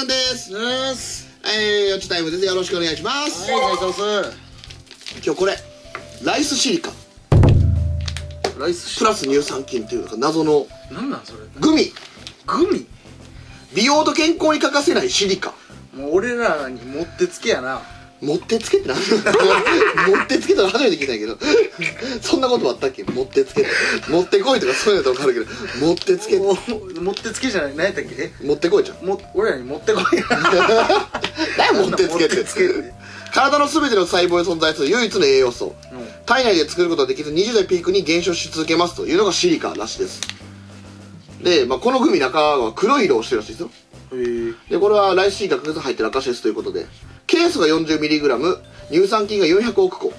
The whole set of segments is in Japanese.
君です。よちタイムです。よろしくお願いします。はい、お願いします。今日これライスシリカ。ライスプラス乳酸菌というか謎のなんなんそれ。グミ。グミ。美容と健康に欠かせないシリカ。もう俺らにもってつけやな。もってつけってなんだよ。もってつけたら初めて聞いたけどそんなことあったっけ。もってつけ持ってこいとかそういうのと分かるけど、もってつけもってつけじゃない何やったっけ。もってこいじゃん。俺らにもってこいや何もってつけって体の全ての細胞に存在する唯一の栄養素、体内で作ることができず20代ピークに減少し続けますというのがシリカらしいです。で、まあ、このグミ中は黒い色をしてるらしいですよ。でこれはライスシリカが入ってる証ですということで、ケースが 40mg、 乳酸菌が400億個。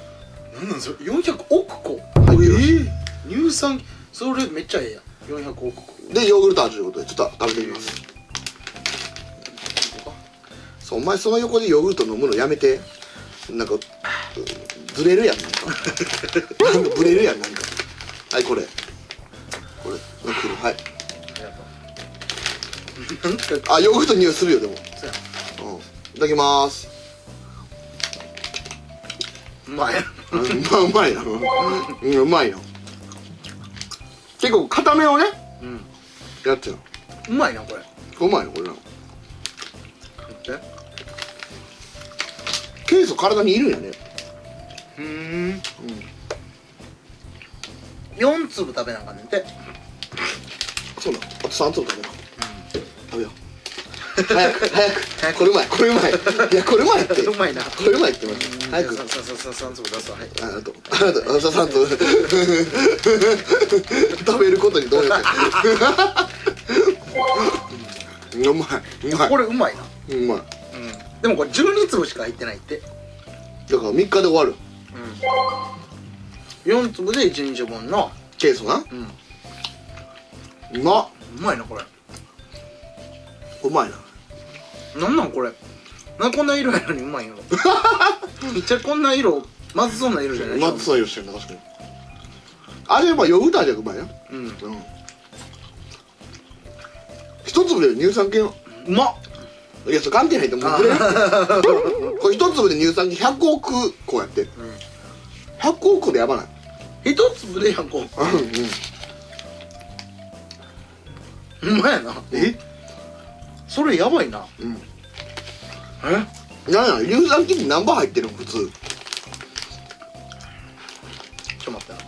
なんなんそれ。400億個入ってるらしい。乳酸菌それめっちゃええやん。400億個でヨーグルト味ということで、ちょっと食べてみます。そうお前その横でヨーグルト飲むのやめて。なんかずれるやん。なんかぶれるやん。なんかはいこれこれはいあ、ヨーグルト匂いするよでも。うん、いただきます。うまい。うまいな。うまいな。結構固めをねやってる。うまいなこれ。うまいなこれな。ケース体にいるんやね。4粒食べなあかんねんて。そうなの。あと3粒食べな。食べよう。早く早く。これうまいこれうまい。いやこれうまいって。うまいな。これうまいって言いました。早く。三粒出すわ。はい。あと三粒。食べることにどうやって。うまい。うまい。これうまいな。うまい。でもこれ12粒しか入ってないって。だから3日で終わる。4粒で1日分のケースな。うまっ。うまいなこれ。うまいな。なんなんこれ。なんこんな色やのにうまいよ。めっちゃこんな色まずそうな色じゃない。まずそうな色してるな確かに。あれやっぱヨーグルト味がうまいよ。一粒で乳酸菌。うまっ。いやそれ寒天入ってもぶれる。これ一粒で乳酸菌100億こうやって。100億でやばない。一粒で100億。うまいやな。え？それやばいな。え？なんや乳酸菌何番入ってるの普通。ちょっと待ってな。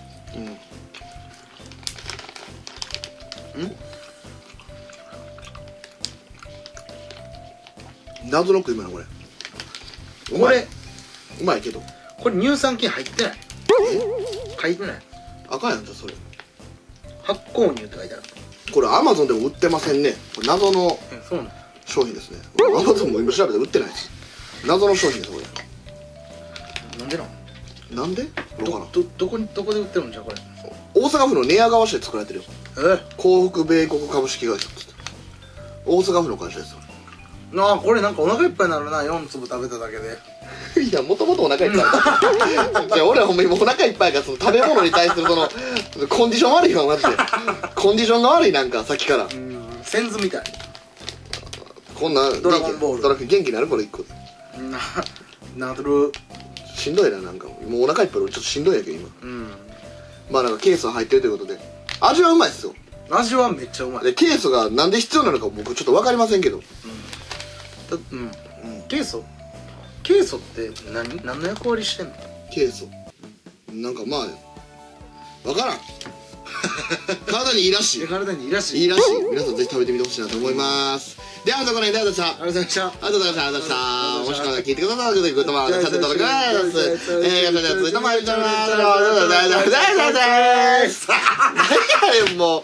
謎の食い物これ。これうまいけど。これ乳酸菌入ってない。入ってない。赤やんじゃそれ。発酵乳って書いてある。これアマゾンでも売ってませんね。これ謎の商品ですね。アマゾンも今調べて売ってないです。謎の商品ですこれ。なんでなん？なんで？どこで売ってるんじゃこれ。大阪府の寝屋川市で作られてるよ。幸福米国株式会社って。大阪府の会社ですよ。なあこれなんかお腹いっぱいになるな。4粒食べただけで。いやもともとお腹いっぱい。じゃあ俺はほんまにお腹いっぱいからその食べ物に対するそのコンディション悪いよマジで。コンディションが悪いなんかさっきから。センズみたい。こんなドラゴンボール。元気になるこれ一個で。なる。しんどいななんかもうお腹いっぱい俺ちょっとしんどいやけど今。まあなんかケースは入ってるということで味はうまいですよ。味はめっちゃうまい。でケースがなんで必要なのか僕ちょっとわかりませんけど。ケイ素って何の役割してんの。ケイ素なんかまあわからん。体にいいらしい。体にいいらしい。いいらしい。皆さんぜひ食べてみてほしいなと思います。ではこの間ありがとうございました。ありがとうございました。ありがとうございました。もしかしたら聞いてくださったということはチャンネル登録です。それでは続いてもありがとうございました。何やねんもう。